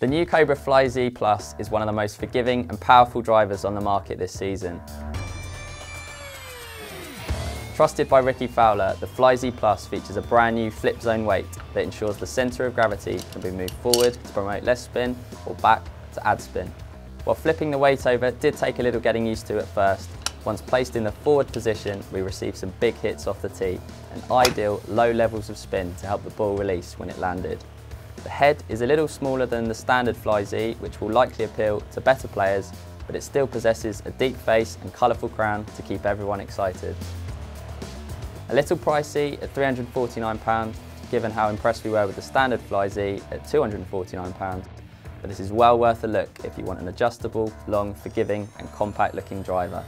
The new Cobra Fly-Z+ is one of the most forgiving and powerful drivers on the market this season. Trusted by Ricky Fowler, the Fly-Z+ features a brand new flip zone weight that ensures the centre of gravity can be moved forward to promote less spin or back to add spin. While flipping the weight over did take a little getting used to at first, once placed in the forward position we received some big hits off the tee and ideal low levels of spin to help the ball release when it landed. The head is a little smaller than the standard Fly-Z, which will likely appeal to better players, but it still possesses a deep face and colourful crown to keep everyone excited. A little pricey at £349, given how impressed we were with the standard Fly-Z at £249, but this is well worth a look if you want an adjustable, long, forgiving and compact looking driver.